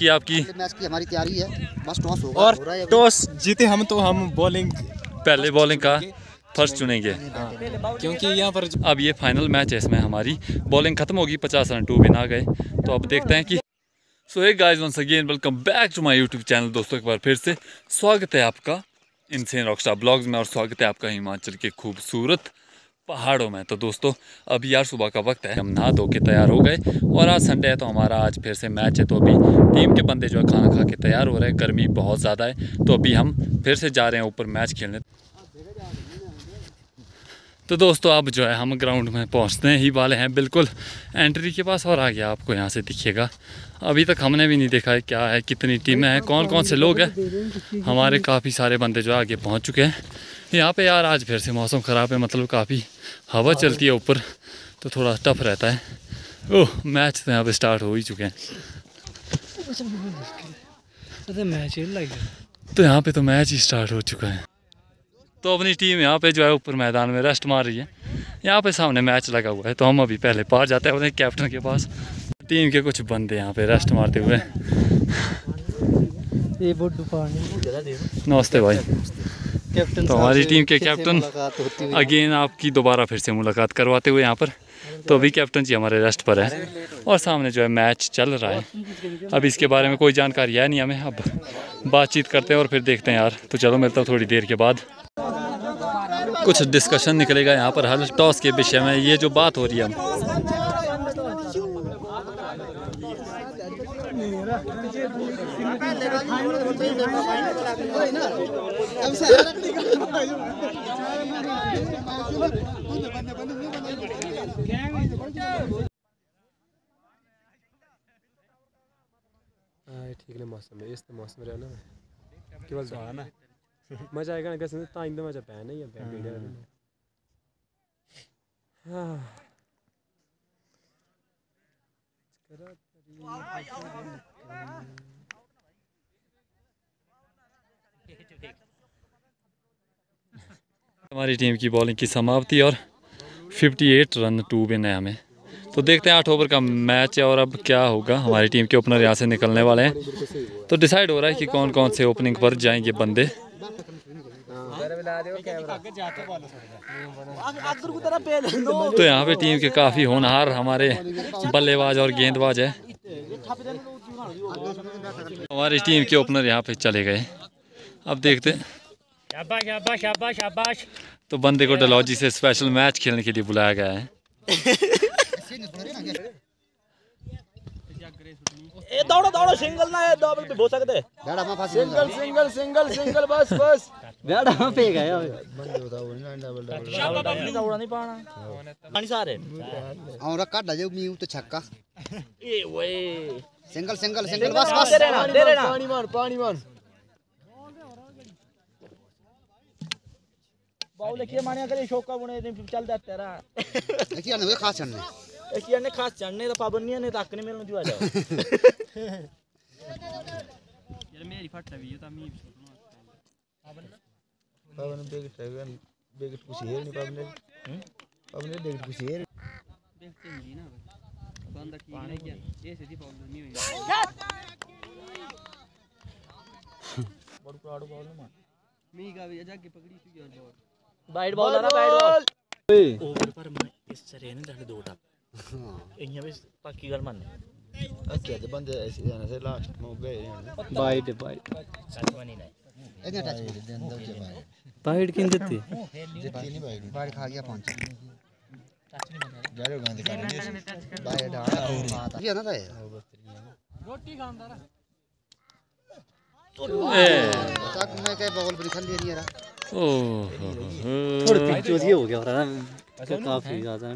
की आपकी? मैच की हमारी तैयारी है, बस टॉस होगा और टॉस जीते हम तो हम बॉलिंग पहले बॉलिंग का फर्स्ट चुनेंगे क्योंकि यहाँ पर अब ये फाइनल मैच है, इसमें हमारी बॉलिंग खत्म होगी 50 रन 2 बिना आ गए तो अब देखते हैं कि। So hey guys once again welcome back to my YouTube channel. दोस्तों एक बार फिर से स्वागत है आपका इनसेन रॉकस्टार व्लॉग्स में और स्वागत है आपका हिमाचल के खूबसूरत पहाड़ों में। तो दोस्तों अभी यार सुबह का वक्त है, हम नहा धो के तैयार हो गए और आज संडे है तो हमारा आज फिर से मैच है। तो अभी टीम के बंदे जो है खाना खा के तैयार हो रहे हैं, गर्मी बहुत ज़्यादा है तो अभी हम फिर से जा रहे हैं ऊपर मैच खेलने। तो दोस्तों अब जो है हम ग्राउंड में पहुंचने ही वाले हैं, बिल्कुल एंट्री के पास और आ गया, आपको यहाँ से दिखेगा। अभी तक हमने भी नहीं देखा है क्या है, कितनी टीमें हैं, कौन कौन से लोग हैं। हमारे काफ़ी सारे बंदे जो आगे पहुँच चुके हैं। यहाँ पे यार आज फिर से मौसम ख़राब है, मतलब काफ़ी हवा चलती है ऊपर तो थोड़ा टफ रहता है। ओह मैच तो यहाँ पे स्टार्ट हो ही चुके हैं। तो यहाँ पे तो मैच ही स्टार्ट हो चुका है। तो अपनी टीम यहाँ पे जो है ऊपर मैदान में रेस्ट मार रही है, यहाँ पे सामने मैच लगा हुआ है। तो हम अभी पहले पार जाते हैं अपने कैप्टन के पास। टीम के कुछ बंदे यहाँ पे रेस्ट मारते हुए। नमस्ते भाई। तो हमारी टीम के कैप्टन अगेन आपकी दोबारा फिर से मुलाकात करवाते हुए यहाँ पर। तो अभी कैप्टन जी हमारे रेस्ट पर है और सामने जो है मैच चल रहा है। अब इसके बारे में कोई जानकारी है नहीं हमें, अब बातचीत करते हैं और फिर देखते हैं यार। तो चलो मिलता हूँ थोड़ी देर के बाद, कुछ डिस्कशन निकलेगा यहाँ पर हर टॉस के विषय में, ये जो बात हो रही है। ठीक है मौसम है, इस मौसम रहना केवल जाना मजा आएगा ना कसम से। ताइंदा मजा पै नहीं है वीडियो में। हां करा हमारी टीम की बॉलिंग की समाप्ति और 58 रन 2 बिन है हमें। तो देखते हैं 8 ओवर का मैच है और अब क्या होगा। हमारी टीम के ओपनर यहाँ से निकलने वाले हैं तो डिसाइड हो रहा है कि कौन कौन से ओपनिंग पर जाएंगे बंदे। तो यहाँ पे टीम के काफ़ी होनहार हमारे बल्लेबाज और गेंदबाज है। हमारी टीम के ओपनर यहाँ पे चले गए, अब देखते हैं। तो बंदे को डलहौजी से स्पेशल मैच खेलने के लिए बुलाया गया है। दौड़ो दौड़ो सिंगल ना डबल पे हो सकते, सिंगल सिंगल सिंगल सिंगल बस बस पे गया नहीं पाना सारे और काटा जो मी तो छक्का ए ओए सिंगल सिंगल सिंगल बस बस दे लेना पानी मार बाऊ लेके मानिया करे शोका बुने चल जाता तेरा देखिए ने खास चढ़ने देखिए ने खास चढ़ने तो पाबंदी ने तक नहीं मिलने दिया जाओ यार मेरी फट रही है तो मैं पाबंद बेगट कुछ हेर नहीं पाबंद बेगट कुछ हेर देखते नहीं ना बंदा ठीक है क्या ऐसे ही पाबंद नहीं होगी बड़ प्राड बॉल मार मी का भी जाके पकड़ी थी यार बॉल बैट बॉल ना बैट बॉल ओवर पर मैं इस सरे ने दंड दोटा एया बस पक्की गल मान ओके तो बंदे ऐसे जाना से लास्ट में हो गए बाइट बाइट टच मानी नहीं एने टच दे देन दो के बाइट किन देती देती नहीं बाइट बाइट खा गया 5 टच नहीं माना जा रहे गांधी का बाइट डाला ये ना था रोटी खांदा रहा तक मैं के बॉल पर निकल ले रहा थोड़ा पिक्चर्स ये हो गया काफी ज़्यादा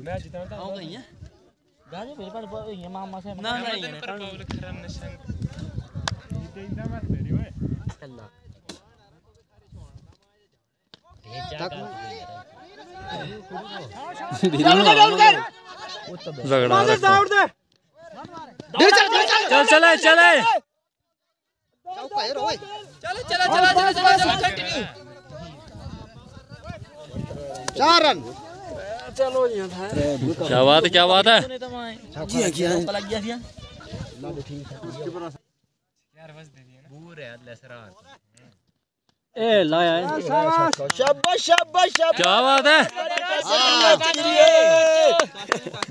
चले 4 रन। चलो क्या बात है ए लाया है शाबाश शाबाश क्या बात है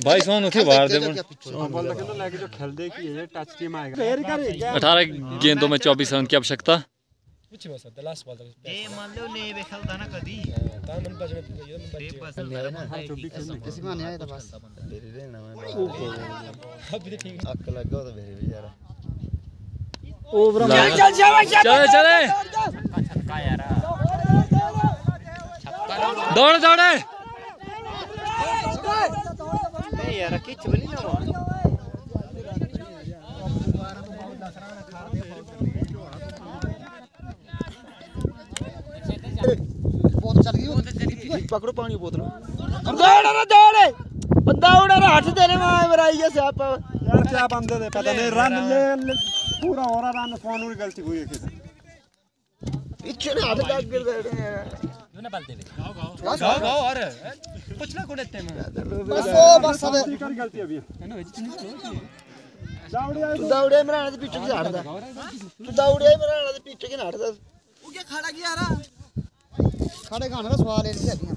भाई सोन उठे बाहर दे बॉल लेकिन लेके जो खेल दे कि ये टच टीम आएगा 18 गेंदों में 24 रन की आवश्यकता कुछ बस द लास्ट बॉल ये मान लो नहीं वे खेलता ना कभी तान मन बच में ये मन बच में किसी को नहीं आया था बस दे दे ना अब ठीक अक लगा तो मेरे बेचारा ओवर चल चल चल चल दौड़ दौड़े नहीं यार किच बनी ना बहुत चल गई पकड़ो पानी बोतल दौड़े दौड़ा हाथ तेरे में आई स्यापा यार क्या बंदे थे पता नहीं रन ले पूरा हो रहा रन कौन की गलती हुई है इच्छा ना आधा दाग गिर गए ना बालते थे गाओ गाओ और पूछना कौन इतने में बस वो बस अब गलती अभी है ना दौड़े दौड़े इमरान के पीछे से हटदा तू दौड़े इमरान के पीछे के हटदा वो क्या खड़ा किया रहा खड़े खाने का सवाल है नहीं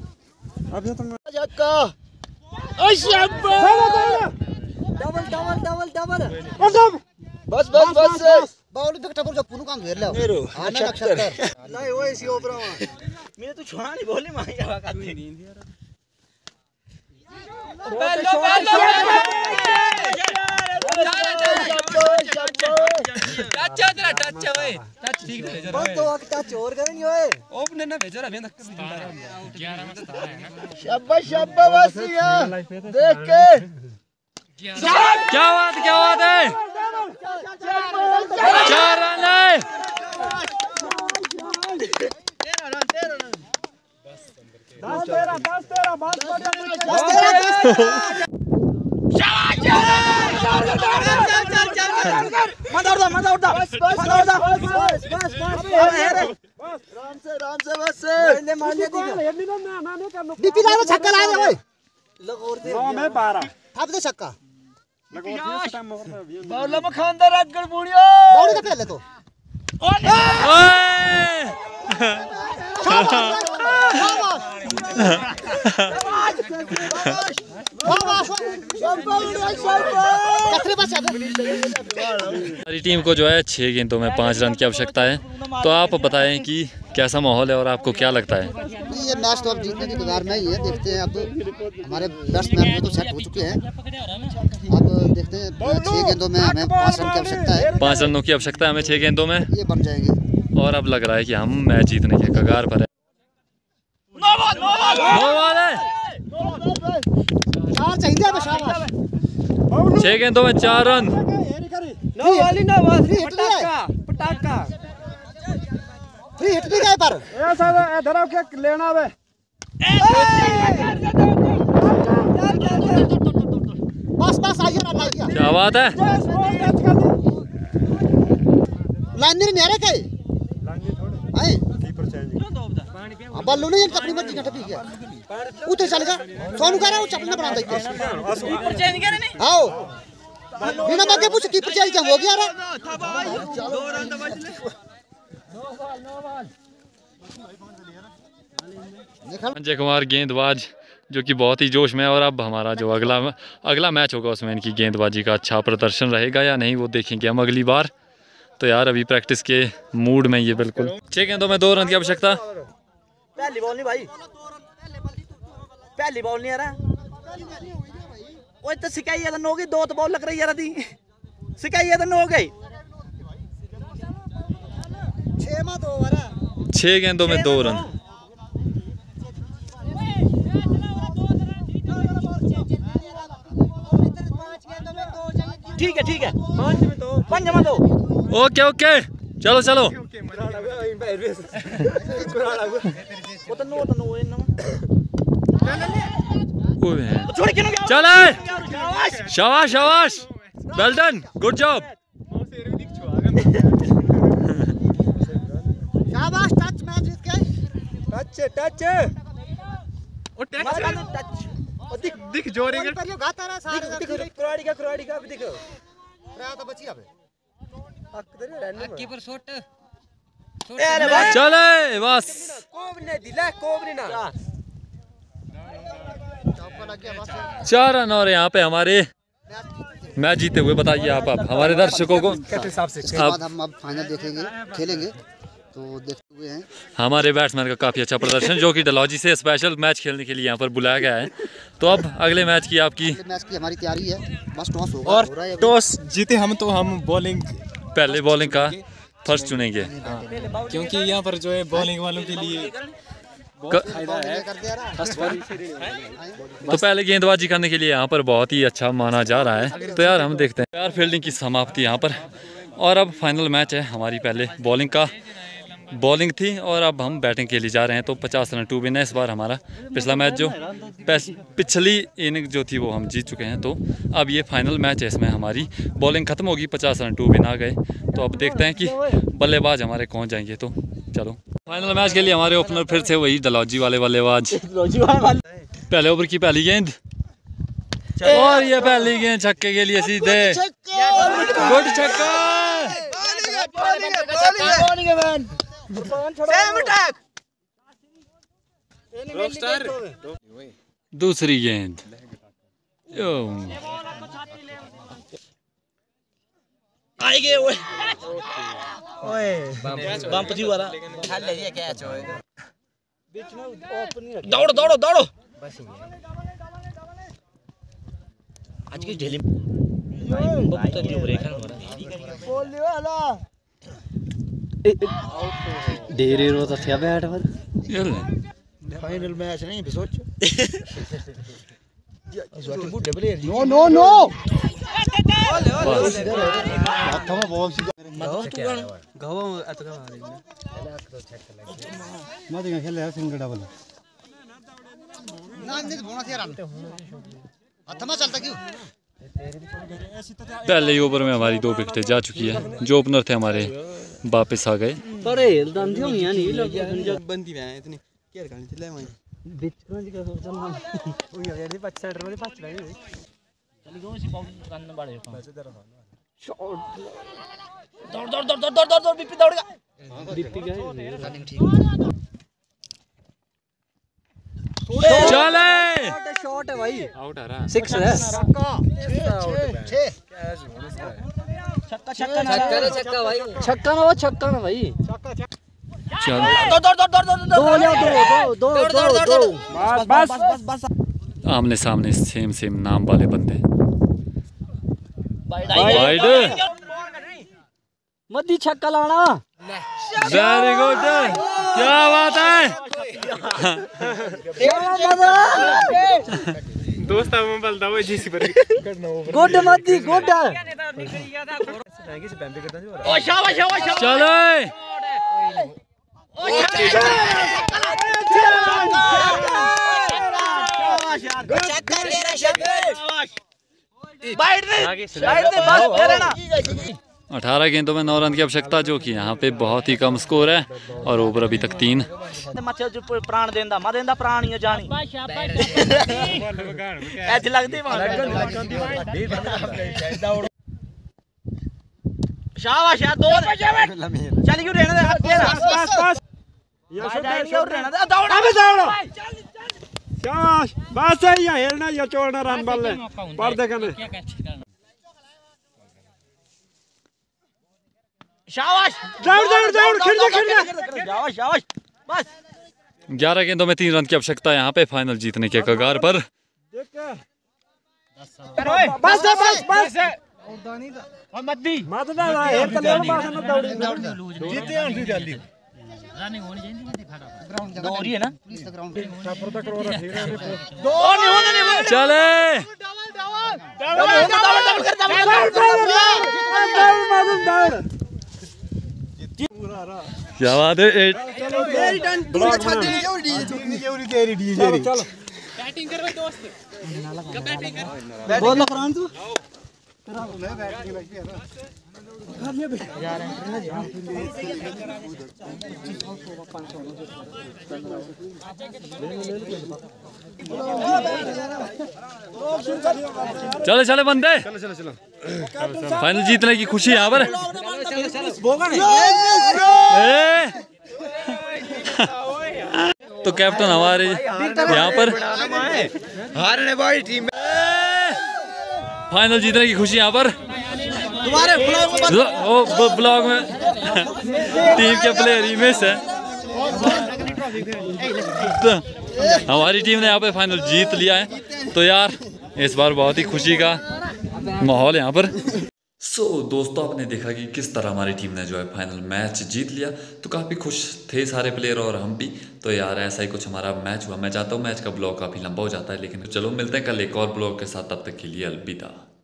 अभी तुम जक्का ओ शाबाश डबल डबल डबल डबल बस बस बस बाउल तक टपर जो पुनु काम घेर ले मेरो 76 नहीं वो ऐसी ओपरा मैंने तो छोड़ा नहीं बोली मां क्या बात है पहलो पहलो टच तेरा टच ओए टच ठीक है जरा बस तो आके टच और करनी ओए ओपनर ना भेजो अभी तक 11 में तो था है ना शाबाश शाबाश या देख के क्या बात है चार रन है छक्का बॉल में खानदार राजगढ़ बुनियो दौड़ के पहले तो ओए हमारी टीम को जो है 6 गेंदों में 5 रन की आवश्यकता है। तो आप बताएं कि कैसा माहौल है और आपको क्या लगता है? ये मैच तो अब जीतने की गुजार में ही है। देखते हैं अब हमारे बेस्ट मैच तो सेट हो चुके हैं। अब देखते हैं 6 गेंदों में हमें 5 रन की आवश्यकता है। 5 रनों की आवश्यकता है हमें 6 गेंदों में, ये बन जाएंगे। और अब लग रहा है कि हम मैच जीतने के कगार पर है। चाहिए 6 गेंदों में 4 रन। फ्री हिट भी गए पर ए सादा ए धराओ क्या लेना बे बस बस आइए ना भाई क्या बात है लाइनर नहीं रे कई लाइनर थोड़े भाई कीपर चेंज अब बल्लू ने चपड़ी में टिकट पी गया उतर चल गया सोनू कह रहा वो चपड़ी में बना देते कीपर चेंज करे नहीं आओ बिना मांगे पूछ कीपर चेंज क्या हो गया रे दो रन तो बच ले संजय कुमार गेंदबाज जो कि बहुत ही जोश में है। और अब हमारा जो अगला मैच होगा उसमें इनकी गेंदबाजी का अच्छा प्रदर्शन रहेगा या नहीं वो देखेंगे हम अगली बार। तो यार अभी प्रैक्टिस के मूड में ये बिल्कुल 6 गेंदों में 2 रन की आवश्यकता। पहली बॉल नहीं भाई पहली बॉल नहीं आ रहा ओए तो सिकाई यार न हो गई दो तो बॉल लग रही यार दी सिकाई यार न हो गई 6 गेंदों में 2 रन। ठीक है ठीक है 5 में 2 5 में 2 ओके ओके चलो चलो चले शाबाश शाबाश वेल डन गुड जॉब शाबाश टच मैच जीत गए टच टच ओ टच टच ओ दिख दिख जोरे के पर गाता रहा सारा दिख दिख कुराड़ी का अभी देखो रहा तो बची अबे चले बस चार रन और यहाँ पे हमारे मैच जीते हुए। बताइए आप हमारे दर्शकों को हम फाइनल देखेंगे खेलेंगे तो देखते हुए हैं। हमारे बैट्समैन का काफ़ी अच्छा प्रदर्शन जो कि डलहौजी से स्पेशल मैच खेलने के लिए यहाँ पर बुलाया गया है। तो अब अगले मैच की आपकी मैच की हमारी तैयारी है बस टॉस होगा और टॉस जीते हम तो हम बॉलिंग पहले बॉलिंग का फर्स्ट चुनेंगे क्योंकि यहाँ पर जो है बॉलिंग वालों के लिए तो पहले गेंदबाजी करने के लिए यहाँ पर बहुत ही अच्छा माना जा रहा है। तो यार हम देखते हैं यार फील्डिंग की समाप्ति यहाँ पर और अब फाइनल मैच है हमारी। पहले बॉलिंग का बॉलिंग थी और अब हम बैटिंग के लिए जा रहे हैं। तो 50 रन 2 विन है इस बार हमारा। पिछला मैच जो पिछली इनिंग जो थी वो हम जीत चुके हैं। तो अब ये फाइनल मैच है इसमें हमारी बॉलिंग ख़त्म होगी। 50 रन 2 विन आ गए। तो अब देखते हैं कि बल्लेबाज हमारे कौन जाएंगे। तो चलो फाइनल मैच के लिए हमारे ओपनर फिर से वही डलहौजी वाले बल्लेबाज। पहले ओवर की पहली गेंद और ये पहली गेंद छक्के के लिए सीधे गुड छक्का। दूसरी गेंद दौड़ो दौड़ो दौड़ो आज की झेली डेरे रोज अफिया बैठ पर फाइनल मैच नहीं भी सोच नो नो नो हाथों में बॉल मत गावा अतका मत खेले सिंगल डबल ना नहीं बोना से रन हाथ में चलता क्यों। पहले ओवर में हमारी 2 विकेटें जा चुकी है। जो ओपनर थे हमारे वापस आ गए। शॉट है भाई आउट आ रहा 6 है छक्का छक्का छक्का भाई छक्का ना वो छक्का ना भाई चलो दौड़ दौड़ दौड़ दौड़ दौड़ दौड़ बस बस बस आमने सामने सेम सेम नाम वाले बंदे वाइड मध्य छक्का लाना वेरी गुड क्या बात है दोस्त बलदा गुड मध्य गुड चलो 18 गेंदों में 9 रन की आवश्यकता जो कि यहाँ पे बहुत ही कम स्कोर है और ओवर अभी तक 3 रन शाबाश 11 गेंदों में 3 रन की आवश्यकता यहाँ पे फाइनल जीतने के कगार पर। चले क्या बात है चलो चलो बंदे चलो चलो चलो फाइनल जीतने की खुशी यहाँ पर। तो कैप्टन हमारे यहाँ पर हारने वाली टीम में फाइनल जीतने की खुशी यहाँ पर तुम्हारे ब्लॉग में टीम के प्लेयर हिमेश है। तो हमारी टीम ने यहाँ पे फाइनल जीत लिया है। तो यार इस बार बहुत ही खुशी का माहौल यहाँ पर। दोस्तों आपने देखा कि किस तरह हमारी टीम ने जो है फाइनल मैच जीत लिया। तो काफ़ी खुश थे सारे प्लेयर और हम भी। तो यार ऐसा ही कुछ हमारा मैच हुआ। मैं चाहता हूँ मैच का ब्लॉग काफ़ी लंबा हो जाता है, लेकिन चलो मिलते हैं कल एक और ब्लॉग के साथ। तब तक के लिए अलविदा।